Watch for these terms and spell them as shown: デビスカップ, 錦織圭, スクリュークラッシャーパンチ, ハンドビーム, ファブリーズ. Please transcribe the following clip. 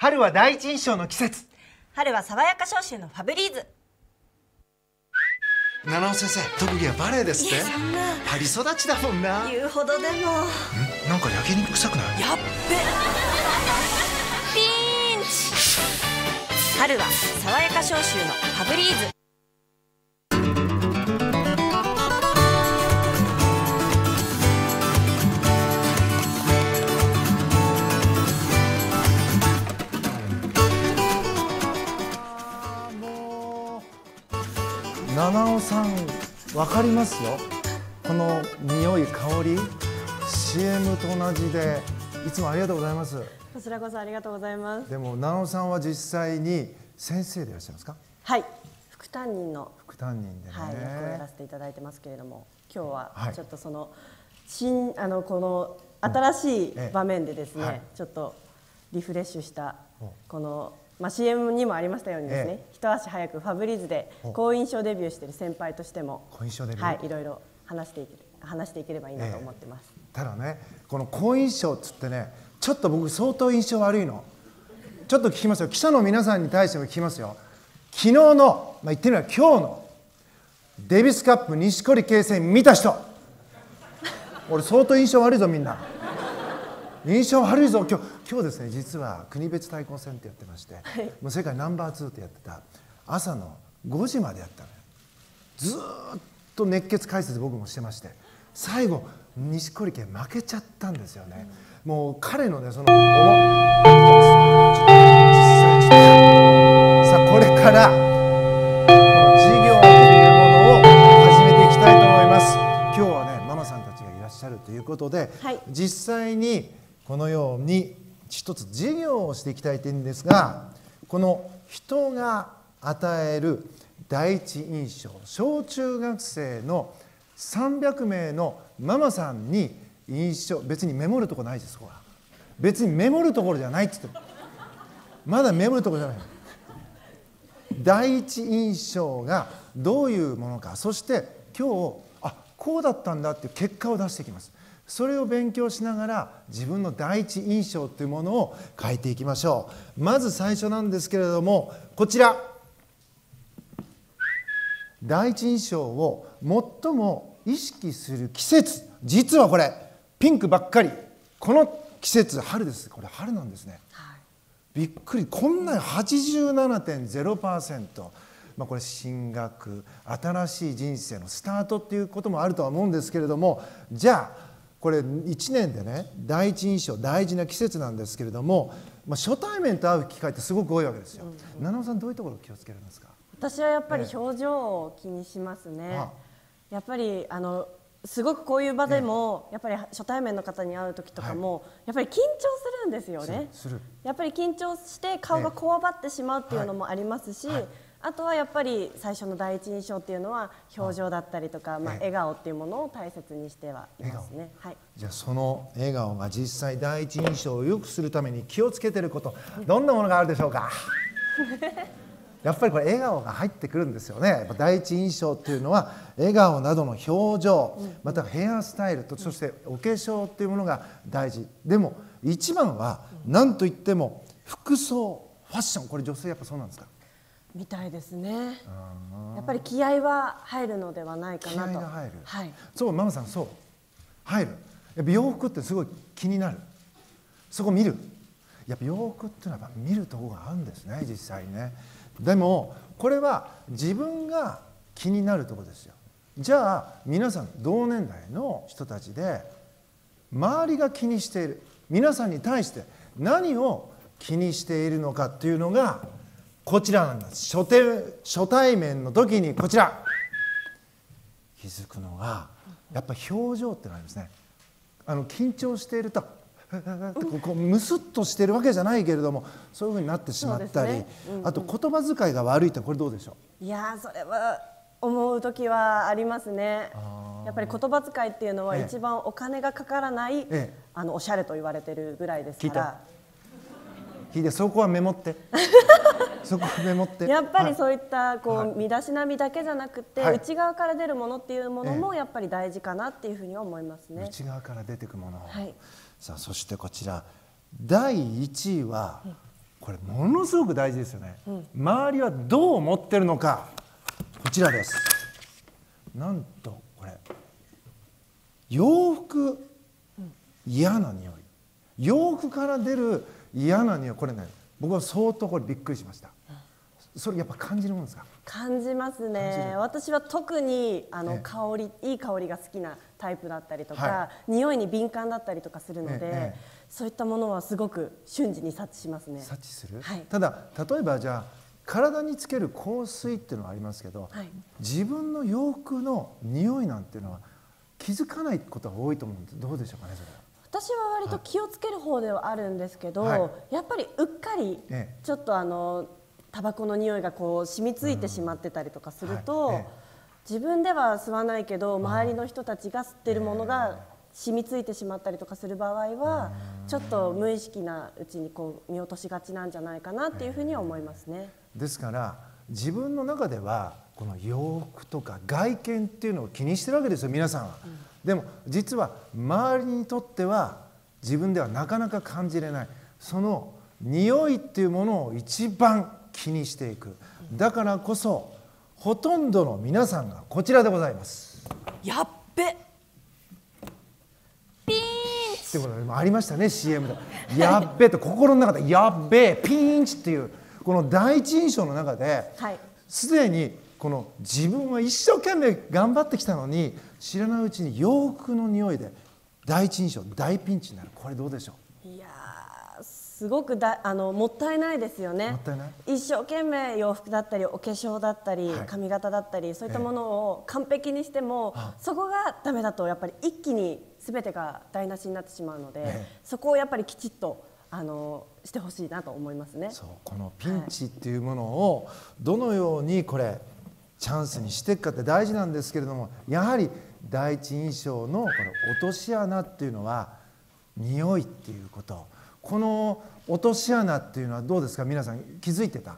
春は第一印象の季節。春は爽やか消臭のファブリーズ。七尾先生、特技はバレエですって。パリ育ちだもんな。言うほどでも。なんか焼肉臭くない？やっべ。ピンチ。春は爽やか消臭のファブリーズ。七尾さん、わかりますよ。この匂い香り CM と同じで、いつもありがとうございます。こちらこそありがとうございます。でも七尾さんは実際に先生でいらっしゃいますか？はい、副担任のでね、はい、役をやらせていただいてますけれども、今日はちょっとその、はい、この新しい場面でですね、はい、ちょっとリフレッシュしたこのCM にもありましたようにですね、一足早くファブリーズで好印象デビューしている先輩としても、はい、いろいろ話していければいいなと思ってます。ただね、この好印象っつってね、ちょっと僕相当印象悪いの。ちょっと聞きますよ。記者の皆さんに対しても聞きますよ。昨日の、まあ、言ってみれば今日のデビスカップ錦織圭戦見た人。俺相当印象悪いぞみんな。印象悪いぞ。今日ですね、実は国別対抗戦ってやってまして、はい、もう世界ナンバー2ってやってた、朝の5時までやったのよ。ずっと熱血解説僕もしてまして、最後錦織圭負けちゃったんですよね。もう彼のね、そのさあ、これからこの事業というものを始めていきたいと思います。今日はね、ママさんたちがいらっしゃるということで、はい、実際にこのように一つ事業をしていきたい点ですが、この人が与える第一印象、小中学生の300名のママさんに印象、別にメモるとこないです。ここは別にメモるところじゃないって言っても、まだメモるところじゃない。第一印象がどういうものか、そして今日こうだったんだっていう結果を出してきます。それを勉強しながら、自分の第一印象というものを変えていきましょう。まず最初なんですけれども、こちら、第一印象を最も意識する季節。実はこれピンクばっかり、この季節春です。これ春なんですね、はい、びっくり。こんなに 87.0%、まあこれ進学、新しい人生のスタートっていうこともあるとは思うんですけれども、じゃあこれ1年でね、第一印象大事な季節なんですけれども、まあ、初対面と会う機会ってすごく多いわけですよ。七尾さん、どういうところを気をつけるんですか？私はやっぱり表情を気にしますね。やっぱりすごくこういう場でも、やっぱり初対面の方に会う時とかも、はい、やっぱり緊張するんですよね。やっぱり緊張して顔がこわばってしまうっていうのもありますし、あとはやっぱり最初の第一印象っていうのは表情だったりとか、まあ笑顔っていうものを大切にしてはいますね。はい。じゃあその笑顔が実際第一印象を良くするために気をつけていること、どんなものがあるでしょうか？やっぱりこれ笑顔が入ってくるんですよね。やっぱ第一印象っていうのは笑顔などの表情、またヘアスタイルと、そしてお化粧っていうものが大事。でも一番は何と言っても服装、ファッション。これ女性やっぱそうなんですか？みたいですね。やっぱり気合は入るのではないかなと。気合が入る。はい。そう、ママさん、そう入る。やっぱ洋服ってすごい気になる。そこ見る。やっぱ洋服っていうのは見るところがあるんですね、実際ね。でもこれは自分が気になるところですよ。じゃあ皆さん同年代の人たちで、周りが気にしている皆さんに対して何を気にしているのかっていうのがこちらなんです。初対面の時にこちら気づくのが、やっぱ表情ってのありますね。緊張しているとこうむすっとしてるわけじゃないけれども、そういうふうになってしまったり、ね、あと言葉遣いが悪いって、これどうでしょう？いやー、それは思う時はありますね。やっぱり言葉遣いっていうのは一番お金がかからない、おしゃれと言われてるぐらいですから。聞いてそこはメモって。やっぱりそういったこう身だしなみだけじゃなくて、内側から出るものっていうものもやっぱり大事かなっていうふうに思いますね。内側から出てくもの。さあ、そしてこちら第1位は、これものすごく大事ですよね、うん、周りはどう思ってるのか。こちらです。なんとこれ洋服、嫌な匂い、洋服から出る嫌な匂い、これね僕は相当これびっくりしました。それやっぱ感じるもんですか？感じますね。私は特に香り、いい香りが好きなタイプだったりとか、はい、匂いに敏感だったりとかするので、そういったものはすごく瞬時に察知しますね。察知する。はい、ただ例えばじゃあ体につける香水っていうのはありますけど、はい、自分の洋服の匂いなんていうのは気づかないことが多いと思うんです。どうでしょうかねそれ。私は割と気をつける方ではあるんですけど、はい、やっぱりうっかりちょっとタバコの匂いがこう染みついてしまってたりとかすると、自分では吸わないけど周りの人たちが吸ってるものが染みついてしまったりとかする場合は、ちょっと無意識なうちにこう見落としがちなんじゃないかなっていうふうには思いますね。ですから自分の中ではこの洋服とか外見っていうのを気にしてるわけですよ皆さんは。でも実は周りにとっては自分ではなかなか感じれないその匂いっていうものを一番気にしていく。だからこそほとんどの皆さんがこちらでございます。やっべピーンチってことでありましたね CM でやっべと心の中でやっべピーンチっていうこの第一印象の中ですでにこの自分は一生懸命頑張ってきたのに知らないうちに洋服の匂いで第一印象大ピンチになる。これどうでしょう。いやすごくもったいないですよね。もったいない。一生懸命洋服だったりお化粧だったり、はい、髪型だったりそういったものを完璧にしても、そこがダメだとやっぱり一気に全てが台無しになってしまうので、そこをやっぱりきちっとしてほしいなと思いますね。そう、このピンチっていうものをどのようにこれチャンスにしていくかって大事なんですけれども、やはり第一印象のこれ落とし穴っていうのは匂いっていうこと。この落とし穴っていうのはどうですか皆さん。気づいてた？